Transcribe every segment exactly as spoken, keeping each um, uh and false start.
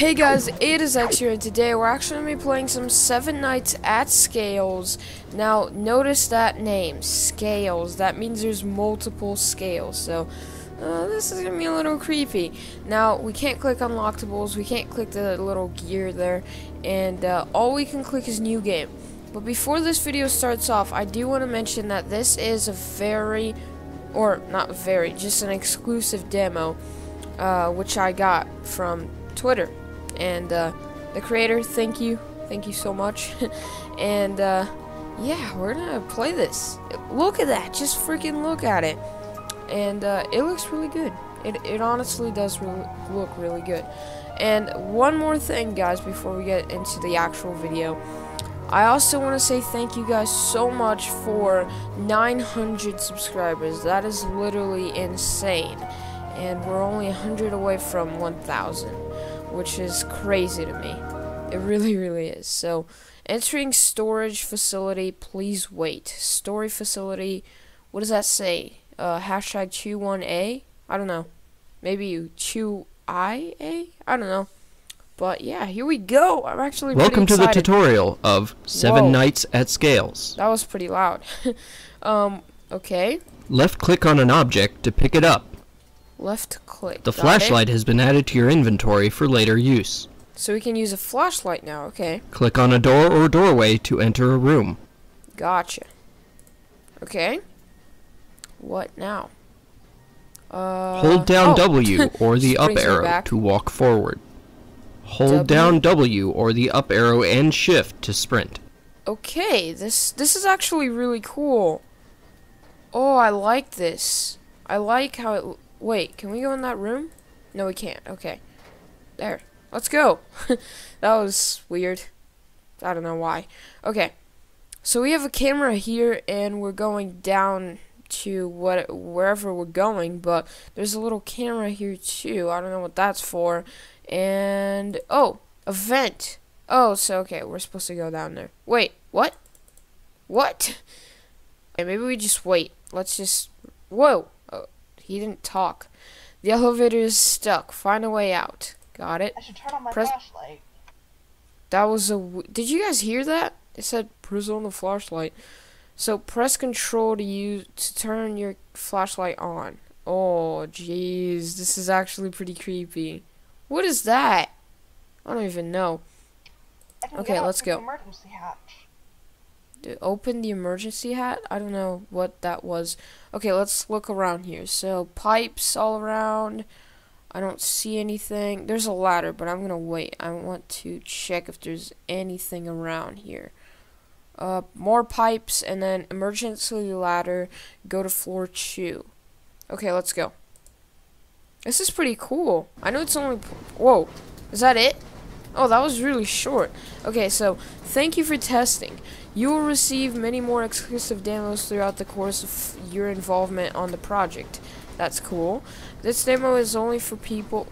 Hey guys, it is X here, and today we're actually going to be playing some Seven Nights at Scales. Now, notice that name, Scales. That means there's multiple scales, so uh, this is going to be a little creepy. Now, we can't click unlockables, we can't click the little gear there, and uh, all we can click is New Game. But before this video starts off, I do want to mention that this is a very, or not very, just an exclusive demo, uh, which I got from Twitter. And uh, the creator, thank you, thank you so much. And uh, yeah, we're gonna play this. Look at that, just freaking look at it. And uh, it looks really good. It, it honestly does re look really good. And one more thing, guys, before we get into the actual video, I also want to say thank you guys so much for nine hundred subscribers. That is literally insane. And we're only one hundred away from one thousand. Which is crazy to me. It really, really is. So, entering storage facility, please wait. Story facility, what does that say? Uh, hashtag chew one A? I don't know. Maybe you chew I A? I don't know. But yeah, here we go. I'm actually Welcome pretty excited. to the tutorial of Seven Whoa. Nights at Scales. That was pretty loud. um, okay. Left click on an object to pick it up. Left click. The flashlight has been added to your inventory for later use. So we can use a flashlight now, okay. Click on a door or doorway to enter a room. Gotcha. Okay. What now? Uh, Hold down oh. W or the up arrow to walk forward. Hold w. down W or the up arrow and shift to sprint. Okay, this this is actually really cool. Oh, I like this. I like how it... Wait, can we go in that room? No, we can't. Okay. There. Let's go. That was weird. I don't know why. Okay. So we have a camera here, and we're going down to what wherever we're going, but there's a little camera here, too. I don't know what that's for. And... Oh! A vent! Oh, so, okay. We're supposed to go down there. Wait. What? What? Okay, maybe we just wait. Let's just... Whoa! He didn't talk. The elevator is stuck. Find a way out. Got it. I should turn on my Press flashlight. That was a... W Did you guys hear that? It said, press on the flashlight. So, press control to use to turn your flashlight on. Oh, jeez. This is actually pretty creepy. What is that? I don't even know. Okay, let's go. Emergency hatch. Open the emergency hat? I don't know what that was. Okay, let's look around here. So, pipes all around. I don't see anything. There's a ladder, but I'm gonna wait. I want to check if there's anything around here. Uh, more pipes, and then emergency ladder. Go to floor two. Okay, let's go. This is pretty cool. I know it's only... Whoa. Is that it? Oh, that was really short. Okay, so, thank you for testing. You will receive many more exclusive demos throughout the course of your involvement on the project. That's cool. This demo is only for people,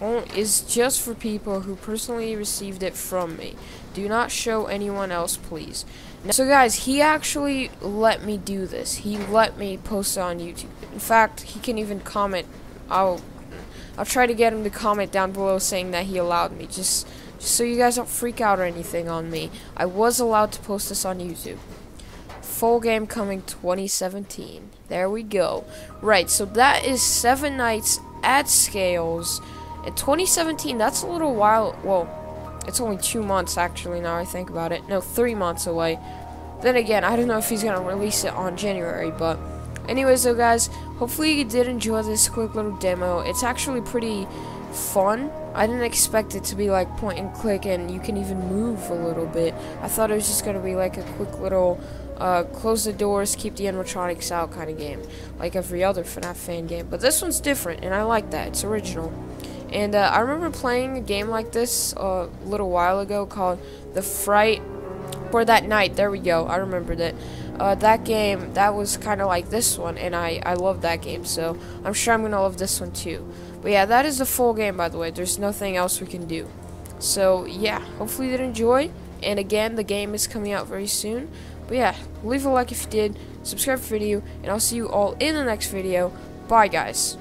is just for people who personally received it from me. Do not show anyone else, please. Now, so guys, he actually let me do this. He let me post it on YouTube. In fact, he can even comment. I'll, I'll try to get him to comment down below saying that he allowed me. Just. So you guys don't freak out or anything on me. I was allowed to post this on YouTube. Full game coming twenty seventeen. There we go. Right, so that is Seven Nights at Scales. In twenty seventeen, that's a little while... Well, it's only two months, actually, now I think about it. No, three months away. Then again, I don't know if he's going to release it on January, but... Anyways, though, guys, hopefully you did enjoy this quick little demo. It's actually pretty... fun. I didn't expect it to be like point and click and you can even move a little bit. I thought it was just going to be like a quick little uh, close the doors, keep the animatronics out kind of game. Like every other FNaF fan game. But this one's different and I like that. It's original. And uh, I remember playing a game like this uh, a little while ago called The Fright or That Night. There we go. I remembered it. Uh, that game, that was kind of like this one, and I, I love that game, so I'm sure I'm going to love this one too. But yeah, that is the full game, by the way. There's nothing else we can do. So, yeah, hopefully you did enjoy, and again, the game is coming out very soon. But yeah, leave a like if you did, subscribe for the video, and I'll see you all in the next video. Bye, guys.